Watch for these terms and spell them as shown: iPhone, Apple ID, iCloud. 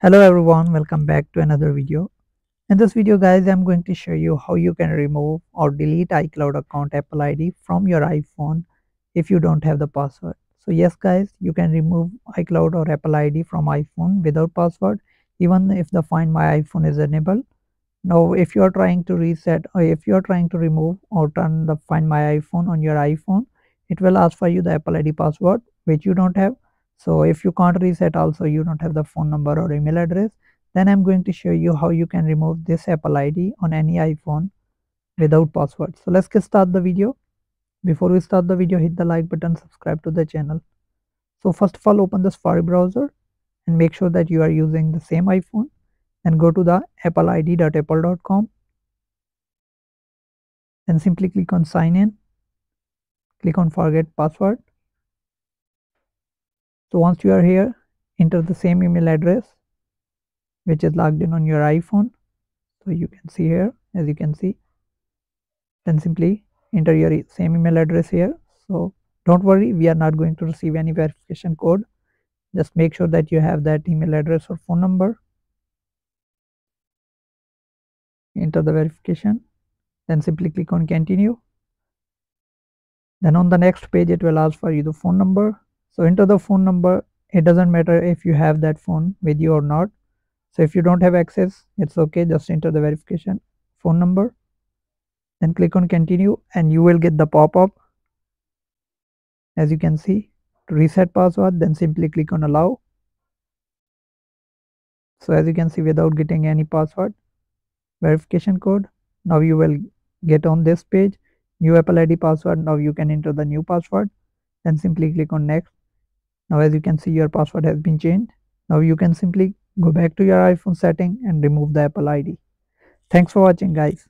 Hello everyone, welcome back to another video. In this video guys, I'm going to show you how you can remove or delete iCloud account Apple ID from your iPhone if you don't have the password. So yes guys, you can remove iCloud or Apple ID from iPhone without password, even if the Find My iPhone is enabled. Now if you are trying to reset or if you are trying to remove or turn the Find My iPhone on your iPhone, it will ask for you the Apple ID password which you don't have. So if you can't reset, also you don't have the phone number or email address, then I'm going to show you how you can remove this Apple ID on any iPhone without password. So let's get start the video. Before we start the video, hit the like button, subscribe to the channel. So first of all, open the Safari browser and make sure that you are using the same iPhone and go to the appleid.apple.com and simply click on sign in, click on forget password. So once you are here, enter the same email address which is logged in on your iPhone. So you can see here, as you can see, then simply enter your same email address here. So don't worry, we are not going to receive any verification code. Just make sure that you have that email address or phone number. Enter the verification, then simply click on continue. Then on the next page, it will ask for you the phone number. So enter the phone number. It doesn't matter if you have that phone with you or not. So if you don't have access, it's okay, just enter the verification phone number, then click on continue, and you will get the pop-up, as you can see, to reset password. Then simply click on allow. So as you can see, without getting any password verification code, now you will get on this page new Apple ID password. Now you can enter the new password, then simply click on next. Now as you can see, your password has been changed. Now you can simply go back to your iPhone setting and remove the Apple ID. Thanks for watching guys.